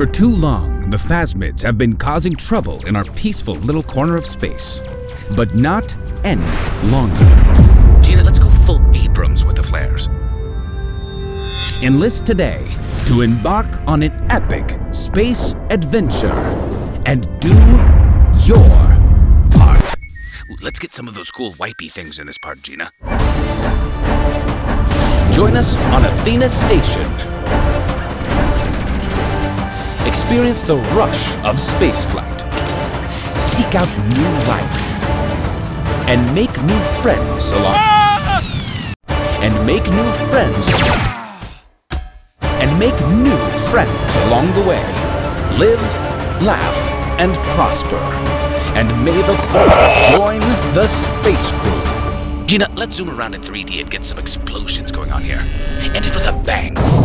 For too long, the Phasmids have been causing trouble in our peaceful little corner of space. But not any longer. Gina, let's go full Abrams with the flares. Enlist today to embark on an epic space adventure and do your part. Ooh, let's get some of those cool wipey things in this part, Gina. Join us on Athena Station. Experience the rush of spaceflight, seek out new life, and make new friends along. Ah! And make new friends along the way. Live, laugh, and prosper. And may the force join the Space Crew. Gina, let's zoom around in 3D and get some explosions going on here. End it with a bang.